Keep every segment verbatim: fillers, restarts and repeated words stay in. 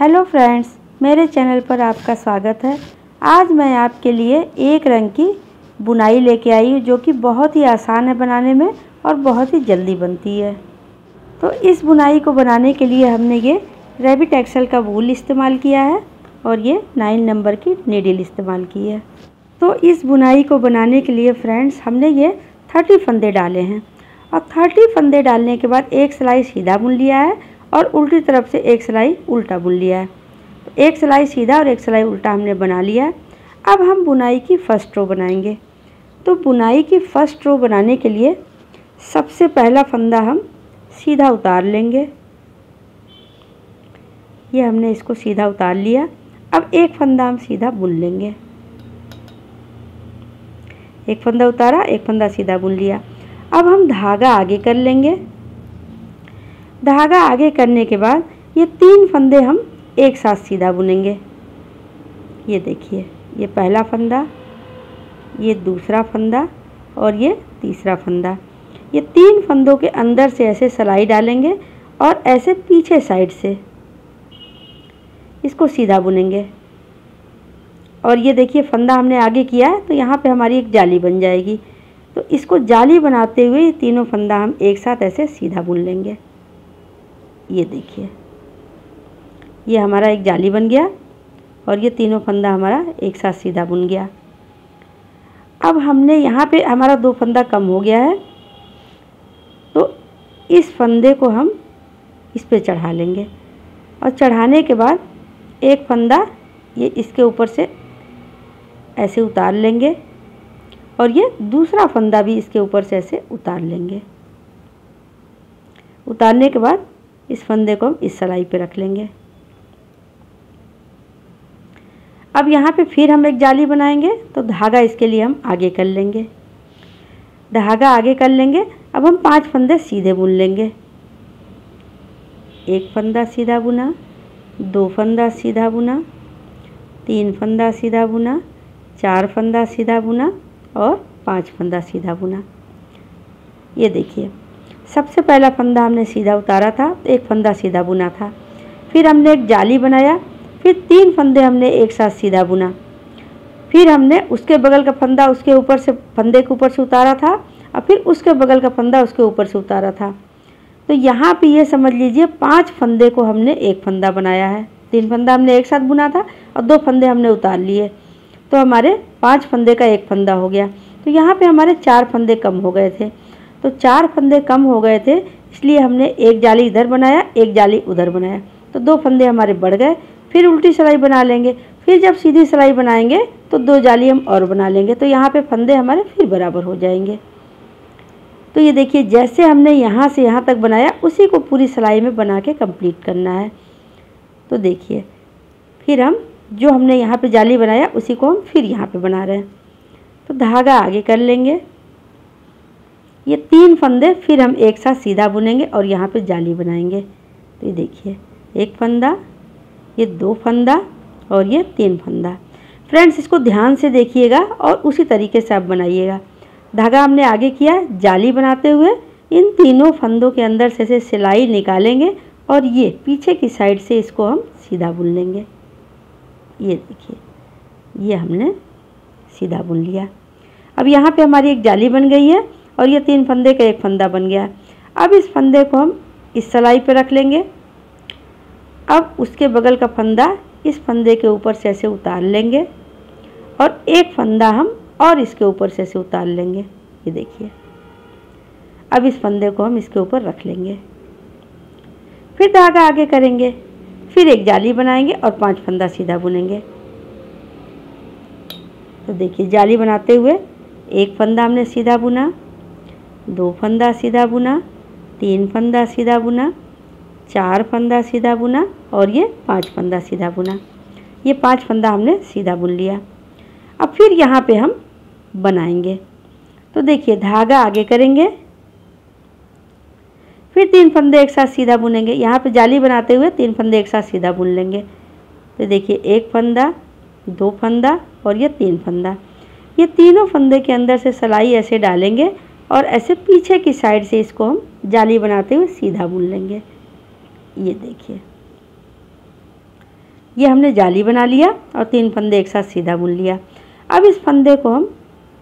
Hello friends, मेरे channel पर आपका स्वागत है। आज मैं आपके लिए एक रंग की बुनाई लेके आई हूँ जो कि बहुत ही आसान है बनाने में और बहुत ही जल्दी बनती है। तो इस बुनाई को बनाने के लिए हमने ये रैबिट एक्सल का वूल इस्तेमाल किया है और ये नाइन नंबर की नीडल इस्तेमाल की है। तो इस बुनाई को बनाने के लिए फ्रेंड्स हमने ये थर्टी फंदे डाले हैं और थर्टी फंदे डालने के बाद एक सिलाई सीधा बुन लिया है और उल्टी तरफ से एक सिलाई उल्टा बुन लिया है। एक सिलाई सीधा और एक सिलाई उल्टा हमने बना लिया है। अब हम बुनाई की फ़र्स्ट रो बनाएंगे। तो बुनाई की फ़र्स्ट रो बनाने के लिए सबसे पहला फंदा हम सीधा उतार लेंगे। ये हमने इसको सीधा उतार लिया। अब एक फंदा हम सीधा बुन लेंगे। एक फंदा उतारा, एक फंदा सीधा बुन लिया। अब हम धागा आगे कर लेंगे। धागा आगे करने के बाद ये तीन फंदे हम एक साथ सीधा बुनेंगे। ये देखिए, ये पहला फंदा, ये दूसरा फंदा और ये तीसरा फंदा। ये तीन फंदों के अंदर से ऐसे सिलाई डालेंगे और ऐसे पीछे साइड से इसको सीधा बुनेंगे। और ये देखिए फंदा हमने आगे किया है तो यहाँ पे हमारी एक जाली बन जाएगी। तो इसको जाली बनाते हुए ये तीनों फंदा हम एक साथ ऐसे सीधा बुन लेंगे। ये देखिए, ये हमारा एक जाली बन गया और ये तीनों फंदा हमारा एक साथ सीधा बुन गया। अब हमने यहाँ पे हमारा दो फंदा कम हो गया है तो इस फंदे को हम इस पे चढ़ा लेंगे और चढ़ाने के बाद एक फंदा ये इसके ऊपर से ऐसे उतार लेंगे और ये दूसरा फंदा भी इसके ऊपर से ऐसे उतार लेंगे। उतारने के बाद इस फंदे को हम इस सिलाई पे रख लेंगे। अब यहाँ पे फिर हम एक जाली बनाएंगे तो धागा इसके लिए हम आगे कर लेंगे। धागा आगे कर लेंगे। अब हम पांच फंदे सीधे बुन लेंगे। एक फंदा सीधा बुना, दो फंदा सीधा बुना, तीन फंदा सीधा बुना, चार फंदा सीधा बुना और पांच फंदा सीधा बुना। ये देखिए, सबसे पहला फंदा हमने सीधा उतारा था तो एक फंदा सीधा बुना था। फिर हमने एक जाली बनाया, फिर तीन फंदे हमने एक साथ सीधा बुना। फिर हमने उसके बगल का फंदा उसके ऊपर से फंदे के ऊपर से उतारा था और फिर उसके बगल का फंदा उसके ऊपर से उतारा था। तो यहाँ पे ये समझ लीजिए पांच फंदे को हमने एक फंदा बनाया है। तीन फंदा हमने एक साथ बुना था और दो फंदे हमने उतार लिए तो हमारे पांच फंदे का एक फंदा हो गया। तो यहाँ पे हमारे चार फंदे कम हो गए थे। तो चार फंदे कम हो गए थे इसलिए हमने एक जाली इधर बनाया, एक जाली उधर बनाया तो दो फंदे हमारे बढ़ गए। फिर उल्टी सिलाई बना लेंगे। फिर जब सीधी सिलाई बनाएंगे तो दो जाली हम और बना लेंगे तो यहाँ पे फंदे हमारे फिर बराबर हो जाएंगे। तो ये देखिए, जैसे हमने यहाँ से यहाँ तक बनाया उसी को पूरी सिलाई में बना के कंप्लीट करना है। तो देखिए, फिर हम जो हमने यहाँ पे जाली बनाया उसी को हम फिर यहाँ पे बना रहे हैं। तो धागा आगे कर लेंगे। ये तीन फंदे फिर हम एक साथ सीधा बुनेंगे और यहाँ पे जाली बनाएंगे। तो ये देखिए, एक फंदा, ये दो फंदा और ये तीन फंदा। फ्रेंड्स, इसको ध्यान से देखिएगा और उसी तरीके से आप बनाइएगा। धागा हमने आगे किया, जाली बनाते हुए इन तीनों फंदों के अंदर से ऐसे सिलाई निकालेंगे और ये पीछे की साइड से इसको हम सीधा बुन लेंगे। ये देखिए, ये हमने सीधा बुन लिया। अब यहाँ पे हमारी एक जाली बन गई है और ये तीन फंदे का एक फंदा बन गया। अब इस फंदे को हम इस सिलाई पे रख लेंगे। अब उसके बगल का फंदा इस फंदे के ऊपर से ऐसे उतार लेंगे और एक फंदा हम और इसके ऊपर से ऐसे उतार लेंगे। ये देखिए, अब इस फंदे को हम इसके ऊपर रख लेंगे। फिर धागा आगे करेंगे, फिर एक जाली बनाएंगे और पांच फंदा सीधा बुनेंगे। तो देखिए, जाली बनाते हुए एक फंदा हमने सीधा बुना, दो फंदा सीधा बुना, तीन फंदा सीधा बुना, चार फंदा सीधा बुना और ये पांच फंदा सीधा बुना। ये पांच फंदा हमने सीधा बुन लिया। अब फिर यहाँ पे हम बनाएंगे। तो देखिए, धागा आगे करेंगे, फिर तीन फंदे एक साथ सीधा बुनेंगे। यहाँ पे जाली बनाते हुए तीन फंदे एक साथ सीधा बुन लेंगे। तो देखिए, एक फंदा, दो फंदा और ये तीन फंदा। ये तीनों फंदे के अंदर से सिलाई ऐसे डालेंगे और ऐसे पीछे की साइड से इसको हम जाली बनाते हुए सीधा बुन लेंगे। ये देखिए, ये हमने जाली बना लिया और तीन फंदे एक साथ सीधा बुन लिया। अब इस फंदे को हम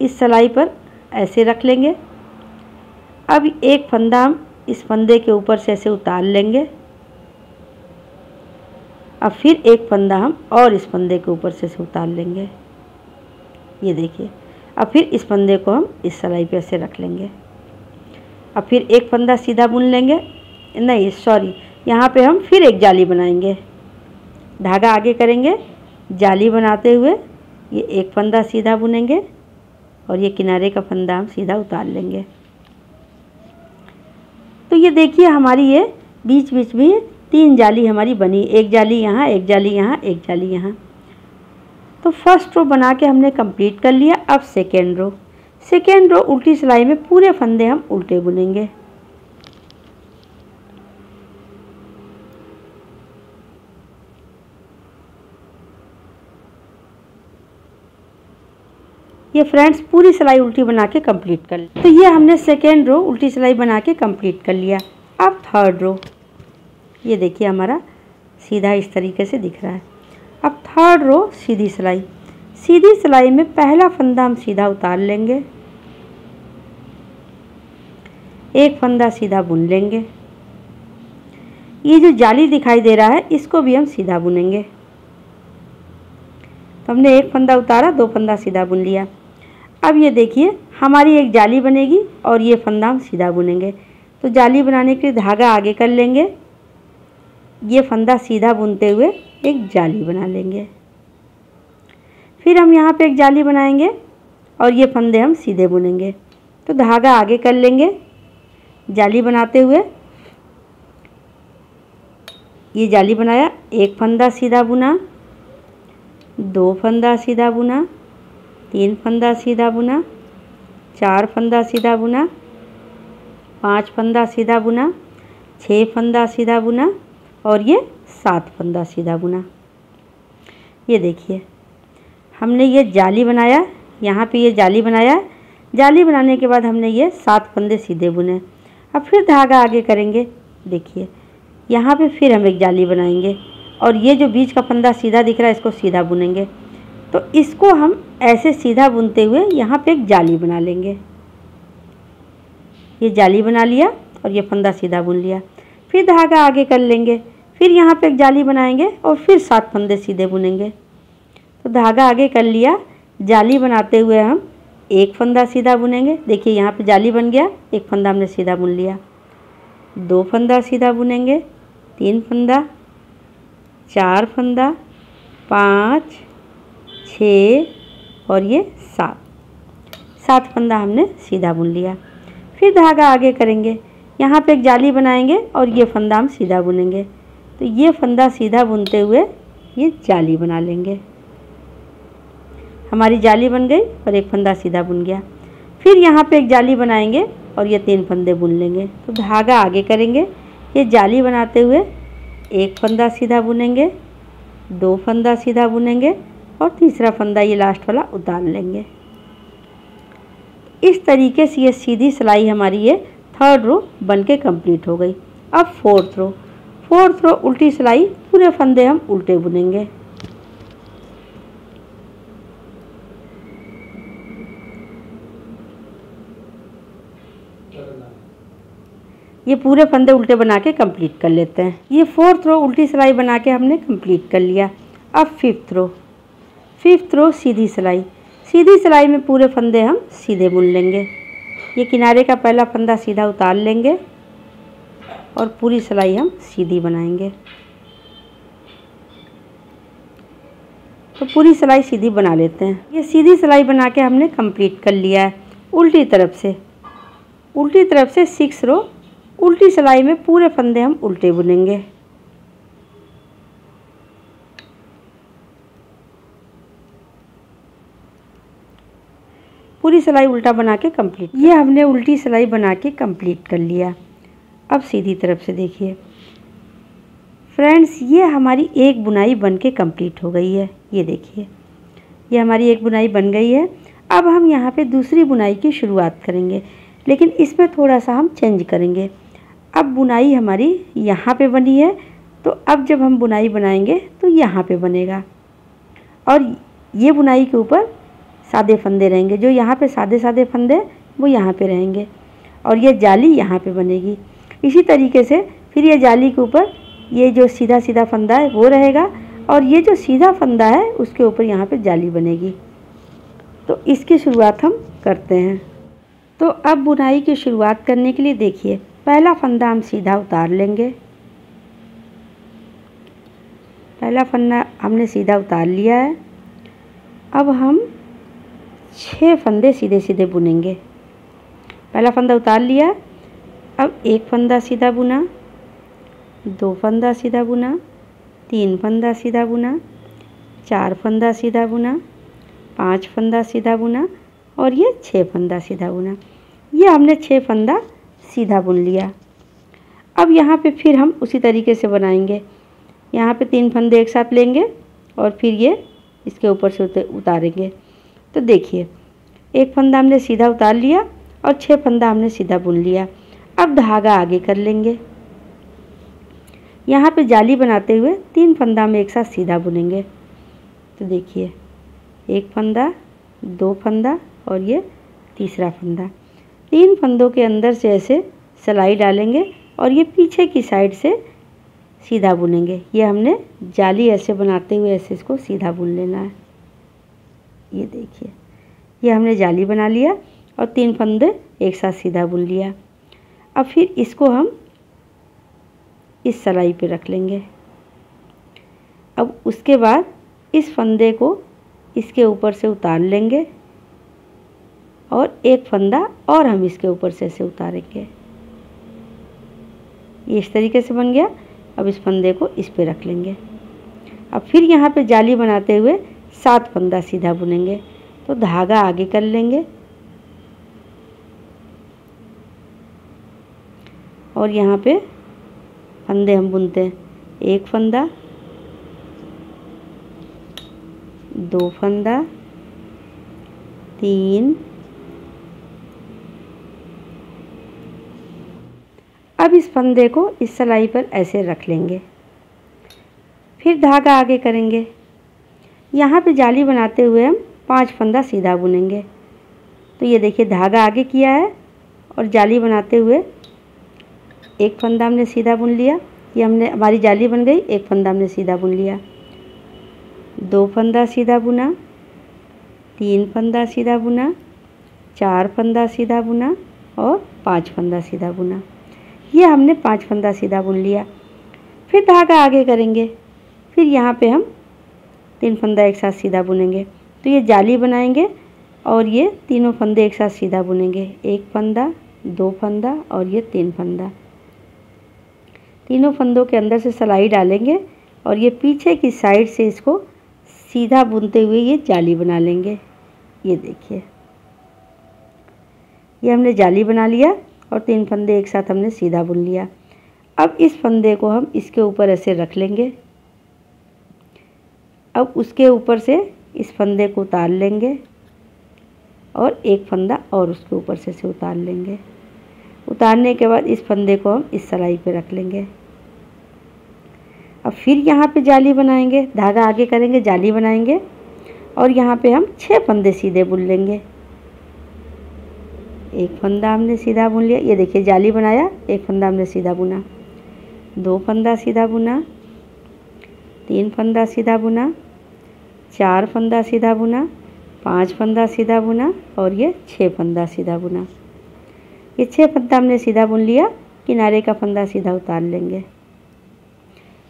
इस सिलाई पर ऐसे रख लेंगे। अब एक फंदा हम इस फंदे के ऊपर से ऐसे उतार लेंगे। अब फिर एक फंदा हम और इस फंदे के ऊपर से ऐसे उतार लेंगे, ये देखिए। अब फिर इस फंदे को हम इस सिलाई पे ऐसे रख लेंगे। अब फिर एक फंदा सीधा बुन लेंगे, नहीं सॉरी, यहाँ पे हम फिर एक जाली बनाएंगे, धागा आगे करेंगे, जाली बनाते हुए ये एक फंदा सीधा बुनेंगे और ये किनारे का फंदा हम सीधा उतार लेंगे। तो ये देखिए हमारी ये बीच बीच में तीन जाली हमारी बनी, एक जाली यहाँ, एक जाली यहाँ, एक जाली यहाँ। तो फर्स्ट रो बना के हमने कंप्लीट कर लिया। अब सेकेंड रो, सेकेंड रो उल्टी सिलाई में पूरे फंदे हम उल्टे बुनेंगे। ये फ्रेंड्स पूरी सिलाई उल्टी बना के कंप्लीट कर ली। तो ये हमने सेकेंड रो उल्टी सिलाई बना के कंप्लीट कर लिया। अब थर्ड रो, ये देखिए हमारा सीधा इस तरीके से दिख रहा है। अब थर्ड रो सीधी सिलाई, सीधी सिलाई में पहला फंदा हम सीधा उतार लेंगे, एक फंदा सीधा बुन लेंगे। ये जो जाली दिखाई दे रहा है इसको भी हम सीधा बुनेंगे। तो हमने एक फंदा उतारा, दो फंदा सीधा बुन लिया। अब ये देखिए हमारी एक जाली बनेगी और ये फंदा हम सीधा बुनेंगे। तो जाली बनाने के लिए धागा आगे कर लेंगे, ये फंदा सीधा बुनते हुए एक जाली बना लेंगे। फिर हम यहाँ पे एक जाली बनाएंगे और ये फंदे हम सीधे बुनेंगे। तो धागा आगे कर लेंगे, जाली बनाते हुए ये जाली बनाया, एक फंदा सीधा बुना, दो फंदा सीधा बुना, तीन फंदा सीधा बुना, चार फंदा सीधा बुना, पाँच फंदा सीधा बुना, छः फंदा सीधा बुना और ये सात फंदा सीधा बुना। ये देखिए हमने ये जाली बनाया, यहाँ पे ये जाली बनाया, जाली बनाने के बाद हमने ये सात फंदे सीधे बुने। अब फिर धागा आगे करेंगे, देखिए यहाँ पे फिर हम एक जाली बनाएंगे और ये जो बीच का फंदा सीधा दिख रहा है इसको सीधा बुनेंगे। तो इसको हम ऐसे सीधा बुनते हुए यहाँ पे एक जाली बना लेंगे। ये जाली बना लिया और ये फंदा सीधा बुन लिया। फिर धागा आगे कर लेंगे, फिर यहाँ पे एक जाली बनाएंगे और फिर सात फंदे सीधे बुनेंगे। तो धागा आगे कर लिया, जाली बनाते हुए हम एक फंदा सीधा बुनेंगे। देखिए यहाँ पे जाली बन गया, एक फंदा हमने सीधा बुन लिया, दो फंदा सीधा बुनेंगे, तीन फंदा, चार फंदा, पाँच, छः और ये सात, सात फंदा हमने सीधा बुन लिया। फिर धागा आगे करेंगे, यहाँ पे एक जाली बनाएंगे और ये फंदा हम सीधा बुनेंगे। तो ये फंदा सीधा बुनते हुए ये जाली बना लेंगे। हमारी जाली बन गई और एक फंदा सीधा बुन गया। फिर यहाँ पे एक जाली बनाएंगे और ये तीन फंदे बुन लेंगे। तो धागा आगे करेंगे, ये जाली बनाते हुए एक फंदा सीधा बुनेंगे, दो फंदा सीधा बुनेंगे और तीसरा फंदा ये लास्ट वाला उतार लेंगे। इस तरीके से ये सीधी सिलाई हमारी ये थर्ड रो बन के कम्प्लीट हो गई। अब फोर्थ रो, फोर्थ रो उल्टी सिलाई पूरे फंदे हम उल्टे बुनेंगे। ये पूरे फंदे उल्टे बना के कंप्लीट कर लेते हैं। ये फोर्थ रो उल्टी सिलाई बना के हमने कंप्लीट कर लिया। अब फिफ्थ रो, फिफ्थ रो सीधी सिलाई, सीधी सिलाई में पूरे फंदे हम सीधे बुन लेंगे। ये किनारे का पहला फंदा सीधा उतार लेंगे और पूरी सिलाई हम सीधी बनाएंगे। तो पूरी सिलाई सीधी बना लेते हैं। ये सीधी सिलाई बना के हमने कंप्लीट कर लिया है। उल्टी तरफ से, उल्टी तरफ से सिक्स रो उल्टी सिलाई में पूरे फंदे हम उल्टे बुनेंगे। पूरी सिलाई उल्टा बना के कंप्लीट, ये हमने उल्टी सिलाई बना के कंप्लीट कर लिया। अब सीधी तरफ से देखिए फ्रेंड्स, ये हमारी एक बुनाई बन के कंप्लीट हो गई है। ये देखिए ये हमारी एक बुनाई बन गई है। अब हम यहाँ पे दूसरी बुनाई की शुरुआत करेंगे, लेकिन इसमें थोड़ा सा हम चेंज करेंगे। अब बुनाई हमारी यहाँ पे बनी है, तो अब जब हम बुनाई बनाएंगे तो यहाँ पे बनेगा और ये बुनाई के ऊपर सादे फंदे रहेंगे। जो यहाँ पे सादे सादे फंदे वो यहाँ पे रहेंगे और ये जाली यहाँ पे बनेगी। इसी तरीके से फिर ये जाली के ऊपर ये जो सीधा सीधा फंदा है वो रहेगा और ये जो सीधा फंदा है उसके ऊपर यहाँ पे जाली बनेगी। तो इसकी शुरुआत हम करते हैं। तो अब बुनाई की शुरुआत करने के लिए देखिए, पहला फंदा हम सीधा उतार लेंगे। पहला फंदा हमने सीधा उतार लिया है। अब हम छः फंदे सीधे सीधे बुनेंगे। पहला फंदा उतार लिया, अब एक फंदा सीधा बुना, दो फंदा सीधा बुना, तीन फंदा सीधा बुना, चार फंदा सीधा बुना, पांच फंदा सीधा बुना और ये छः फंदा सीधा बुना। ये हमने छः फंदा सीधा बुन लिया। अब यहाँ पे फिर हम उसी तरीके से बनाएंगे। यहाँ पे तीन फंदे एक साथ लेंगे और फिर ये इसके ऊपर से उतारेंगे। तो देखिए, एक फंदा हमने सीधा उतार लिया और छः फंदा हमने सीधा बुन लिया। अब धागा आगे कर लेंगे। यहाँ पे जाली बनाते हुए तीन फंदा हम एक साथ सीधा बुनेंगे। तो देखिए, एक फंदा, दो फंदा और ये तीसरा फंदा। तीन फंदों के अंदर से ऐसे सलाई डालेंगे और ये पीछे की साइड से सीधा बुनेंगे। ये हमने जाली ऐसे बनाते हुए ऐसे इसको सीधा बुन लेना है। ये देखिए, ये हमने जाली बना लिया और तीन फंदे एक साथ सीधा बुन लिया। अब फिर इसको हम इस सलाई पे रख लेंगे। अब उसके बाद इस फंदे को इसके ऊपर से उतार लेंगे और एक फंदा और हम इसके ऊपर से ऐसे उतारेंगे। ये इस तरीके से बन गया। अब इस फंदे को इस पे रख लेंगे। अब फिर यहाँ पे जाली बनाते हुए सात फंदा सीधा बुनेंगे। तो धागा आगे कर लेंगे और यहाँ पे फंदे हम बुनते हैं, एक फंदा, दो फंदा, तीन। अब इस फंदे को इस सलाई पर ऐसे रख लेंगे। फिर धागा आगे करेंगे। यहाँ पे जाली बनाते हुए हम पांच फंदा सीधा बुनेंगे। तो ये देखिए, धागा आगे किया है और जाली बनाते हुए एक फंदा हमने सीधा बुन लिया। ये हमने हमारी जाली बन गई। एक फंदा हमने सीधा बुन लिया, दो फंदा सीधा बुना, तीन फंदा सीधा बुना, चार फंदा सीधा बुना और पांच फंदा सीधा बुना। ये हमने पांच फंदा सीधा बुन लिया। फिर धागा आगे करेंगे। फिर यहाँ पे हम तीन फंदा एक साथ सीधा बुनेंगे। तो ये जाली बनाएंगे और ये तीनों फंदे एक साथ सीधा बुनेंगे, एक फंदा, दो फंदा और ये तीन फंदा। तीनों फंदों के अंदर से सलाई डालेंगे और ये पीछे की साइड से इसको सीधा बुनते हुए ये जाली बना लेंगे। ये देखिए, ये हमने जाली बना लिया और तीन फंदे एक साथ हमने सीधा बुन लिया। अब इस फंदे को हम इसके ऊपर ऐसे रख लेंगे। अब उसके ऊपर से इस फंदे को उतार लेंगे और एक फंदा और उसके ऊपर से से उतार लेंगे। उतारने के बाद इस फंदे को हम इस सलाई पे रख लेंगे। अब फिर यहाँ पे जाली बनाएंगे, धागा आगे करेंगे, जाली बनाएंगे और यहाँ पे हम छः फंदे सीधे बुन लेंगे। एक फंदा हमने सीधा बुन लिया। ये देखिए, जाली बनाया, एक फंदा हमने सीधा बुना, दो फंदा सीधा बुना, तीन फंदा सीधा बुना, चार फंदा सीधा बुना, पाँच फंदा सीधा बुना और ये छः फंदा सीधा बुना। ये छः फंदा हमने सीधा बुन लिया। किनारे का फंदा सीधा उतार लेंगे।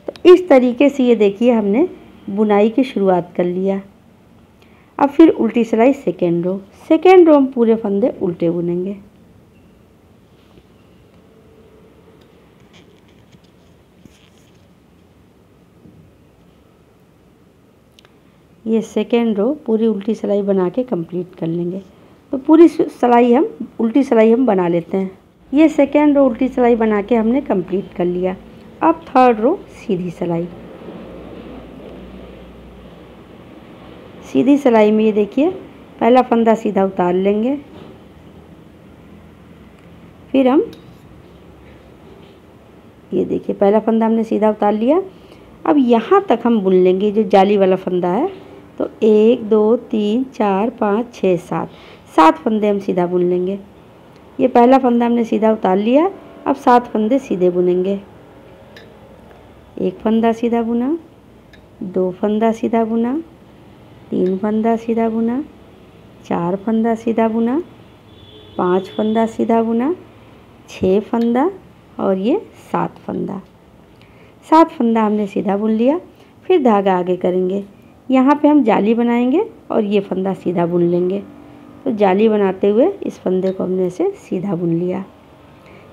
तो इस तरीके से ये देखिए, हमने बुनाई की शुरुआत कर लिया। अब फिर उल्टी सिलाई सेकेंड रो। सेकेंड रो हम पूरे फंदे उल्टे बुनेंगे। ये सेकेंड रो पूरी उल्टी सिलाई बना के कंप्लीट कर लेंगे। तो पूरी सिलाई हम उल्टी सिलाई हम बना लेते हैं। ये सेकेंड रो उल्टी सिलाई बना के हमने कंप्लीट कर लिया। अब थर्ड रो सीधी सिलाई। सीधी सिलाई में ये देखिए, पहला फंदा सीधा उतार लेंगे। फिर हम ये देखिए, पहला फंदा हमने सीधा उतार लिया। अब यहाँ तक हम बुन लेंगे जो जाली वाला फंदा है, तो एक दो तीन चार पाँच छः सात, सात फंदे हम सीधा बुन लेंगे। ये पहला फंदा हमने सीधा उतार लिया, अब सात फंदे सीधे बुनेंगे। एक फंदा सीधा बुना, दो फंदा सीधा बुना, तीन फंदा सीधा बुना, चार फंदा सीधा बुना, पाँच फंदा सीधा बुना, छः फंदा और ये सात फंदा। सात फंदा हमने सीधा बुन लिया। फिर धागा आगे करेंगे, यहाँ पे हम जाली बनाएंगे और ये फंदा सीधा बुन लेंगे। तो जाली बनाते हुए इस फंदे को हमने ऐसे सीधा बुन लिया।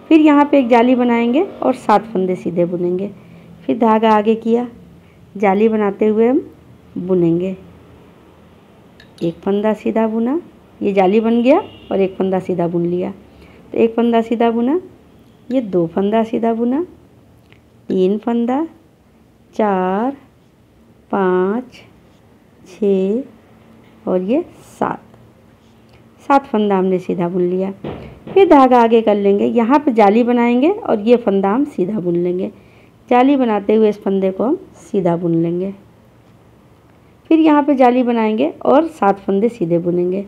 फिर यहाँ पे एक जाली बनाएंगे और सात फंदे सीधे बुनेंगे। फिर धागा आगे किया, जाली बनाते हुए हम बुनेंगे। एक फंदा सीधा बुना, ये जाली बन गया और एक फंदा सीधा बुन लिया। तो एक फंदा सीधा बुना, ये दो फंदा सीधा बुना, तीन फंदा, चार, पाँच, छः और ये सात। सात फंदा हमने सीधा बुन लिया। फिर धागा आगे कर लेंगे, यहाँ पे जाली बनाएंगे और ये फंदा हम सीधा बुन लेंगे। जाली बनाते हुए इस फंदे को हम सीधा बुन लेंगे। फिर यहाँ पे जाली बनाएंगे और सात फंदे सीधे बुनेंगे।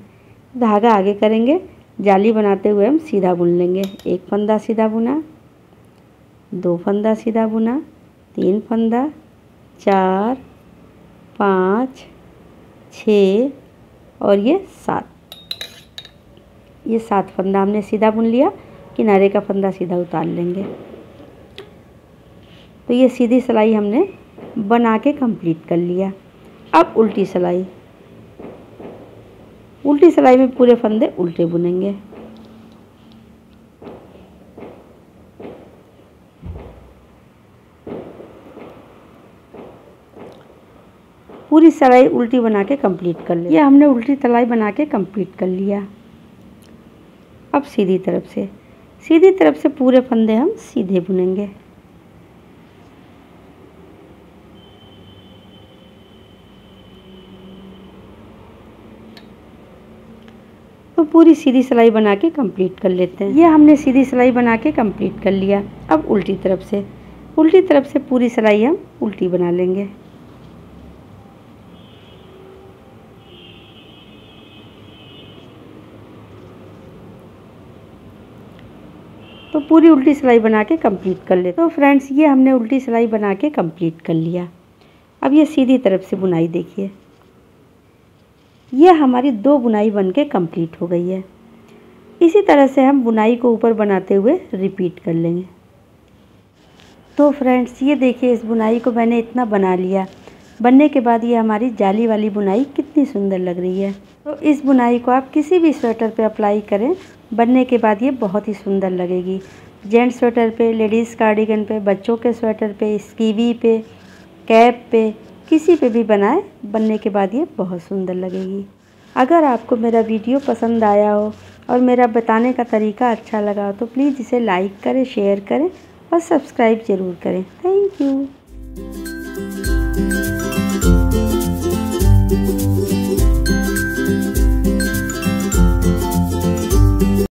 धागा आगे करेंगे, जाली बनाते हुए हम सीधा बुन लेंगे। एक फंदा सीधा बुना, दो फंदा सीधा बुना, तीन फंदा, चार, पाँच, छः और ये सात। ये सात फंदा हमने सीधा बुन लिया। किनारे का फंदा सीधा उतार लेंगे। तो ये सीधी सिलाई हमने बना के कंप्लीट कर लिया। अब उल्टी सिलाई, उल्टी सिलाई में पूरे फंदे उल्टे बुनेंगे। पूरी सिलाई उल्टी बना के कंप्लीट कर लिया। यह हमने उल्टी सिलाई बना के कंप्लीट कर लिया। अब सीधी तरफ से, सीधी तरफ से पूरे फंदे हम सीधे बुनेंगे। तो पूरी सीधी सिलाई बना के कंप्लीट कर लेते हैं। यह हमने सीधी सिलाई बना के कंप्लीट कर लिया। अब उल्टी तरफ से, उल्टी तरफ से पूरी सिलाई हम उल्टी बना लेंगे। तो पूरी उल्टी सिलाई बना के कंप्लीट कर लेते हैं। तो फ्रेंड्स, ये हमने उल्टी सिलाई बना के कंप्लीट कर लिया। अब ये सीधी तरफ से बुनाई देखिए। यह हमारी दो बुनाई बनके कंप्लीट हो गई है। इसी तरह से हम बुनाई को ऊपर बनाते हुए रिपीट कर लेंगे। तो फ्रेंड्स, ये देखिए, इस बुनाई को मैंने इतना बना लिया। बनने के बाद ये हमारी जाली वाली बुनाई कितनी सुंदर लग रही है। तो इस बुनाई को आप किसी भी स्वेटर पे अप्लाई करें, बनने के बाद ये बहुत ही सुंदर लगेगी। जेंट्स स्वेटर पे, लेडीज़ कार्डिगन पे, बच्चों के स्वेटर पे, स्कीवी पे, कैप पे, किसी पे भी बनाएं, बनने के बाद ये बहुत सुंदर लगेगी। अगर आपको मेरा वीडियो पसंद आया हो और मेरा बताने का तरीका अच्छा लगा हो तो प्लीज़ इसे लाइक करें, शेयर करें और सब्सक्राइब ज़रूर करें। Thank you.